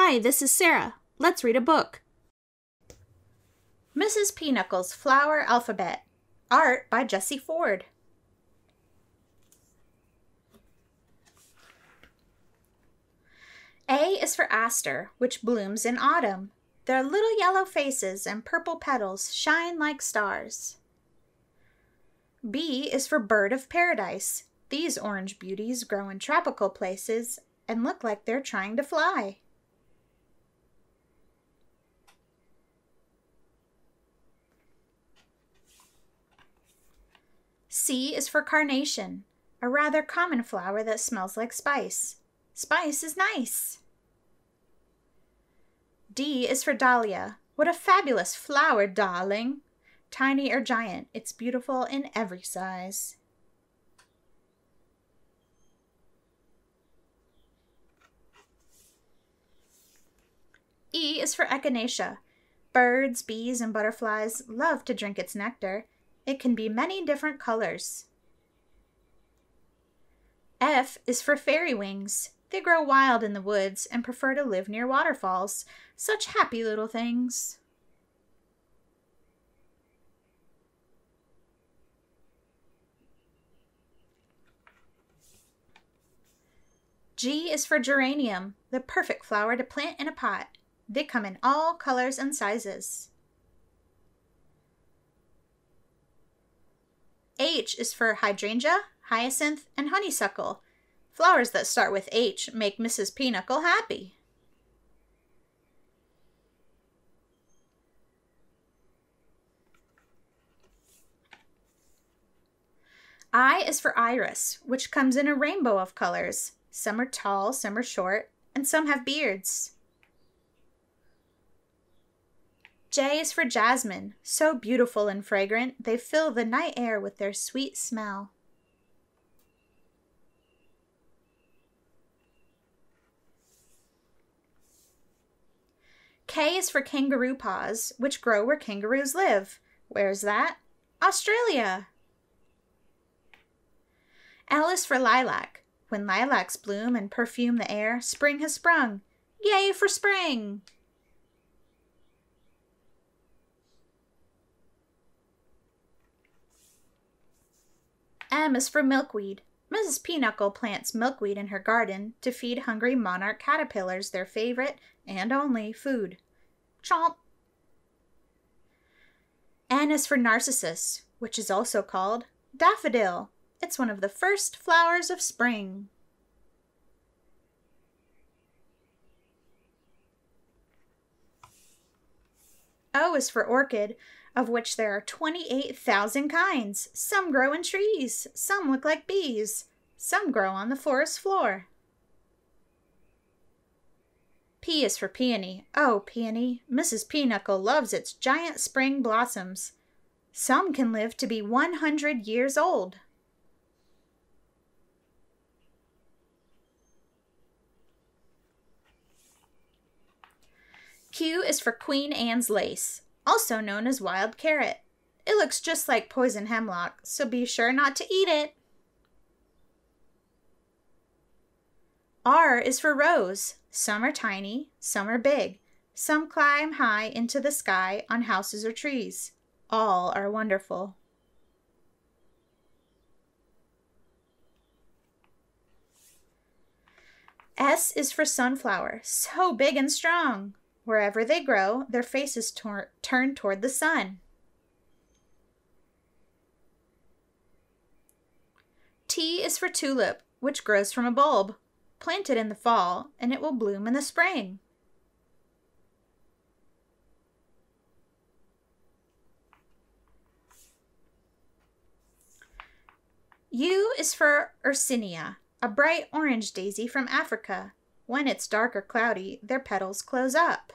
Hi, this is Sarah. Let's read a book. Mrs. Peanuckle's Flower Alphabet. Art by Jesse Ford. A is for aster, which blooms in autumn. Their little yellow faces and purple petals shine like stars. B is for Bird of Paradise. These orange beauties grow in tropical places and look like they're trying to fly. C is for Carnation, a rather common flower that smells like spice. Spice is nice. D is for Dahlia. What a fabulous flower, darling. Tiny or giant, it's beautiful in every size. E is for Echinacea. Birds, bees, and butterflies love to drink its nectar. It can be many different colors. F is for Fairy Wings. They grow wild in the woods and prefer to live near waterfalls. Such happy little things. G is for Geranium, the perfect flower to plant in a pot. They come in all colors and sizes. H is for Hydrangea, Hyacinth, and Honeysuckle. Flowers that start with H make Mrs. Peanuckle happy. I is for Iris, which comes in a rainbow of colors. Some are tall, some are short, and some have beards. J is for Jasmine, so beautiful and fragrant, they fill the night air with their sweet smell. K is for Kangaroo Paws, which grow where kangaroos live. Where's that? Australia! L is for Lilac. When lilacs bloom and perfume the air, spring has sprung. Yay for spring! M is for Milkweed. Mrs. Peanuckle plants milkweed in her garden to feed hungry monarch caterpillars their favorite and only food. Chomp! N is for Narcissus, which is also called Daffodil. It's one of the first flowers of spring. O is for Orchid, of which there are 28,000 kinds. Some grow in trees, some look like bees, some grow on the forest floor. P is for Peony. Oh, Peony, Mrs. Peanuckle loves its giant spring blossoms. Some can live to be 100 years old. Q is for Queen Anne's Lace, also known as wild carrot. It looks just like poison hemlock, so be sure not to eat it. R is for Rose. Some are tiny, some are big. Some climb high into the sky on houses or trees. All are wonderful. S is for Sunflower, so big and strong. Wherever they grow, their faces turn toward the sun. T is for Tulip, which grows from a bulb. Plant it in the fall, and it will bloom in the spring. U is for Ursinia, a bright orange daisy from Africa. When it's dark or cloudy, their petals close up.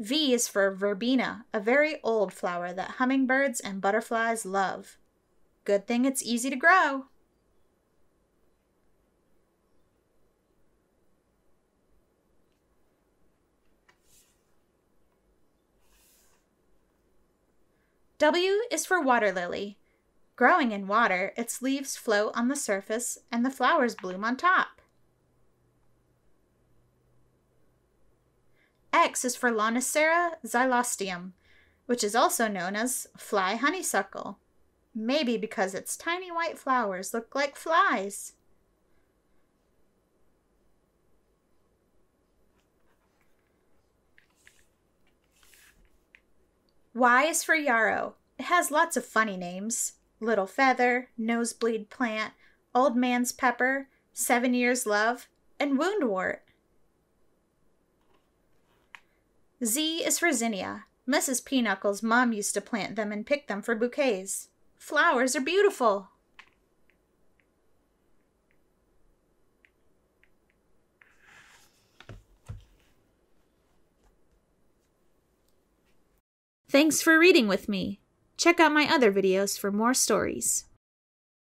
V is for Verbena, a very old flower that hummingbirds and butterflies love. Good thing it's easy to grow. W is for Water Lily. Growing in water, its leaves float on the surface and the flowers bloom on top. X is for Lonicera xylosteum, which is also known as fly honeysuckle. Maybe because its tiny white flowers look like flies. Y is for yarrow. It has lots of funny names. Little feather, nosebleed plant, old man's pepper, 7 years love, and woundwort. Z is for zinnia. Mrs. Peanuckle's mom used to plant them and pick them for bouquets. Flowers are beautiful. Thanks for reading with me. Check out my other videos for more stories.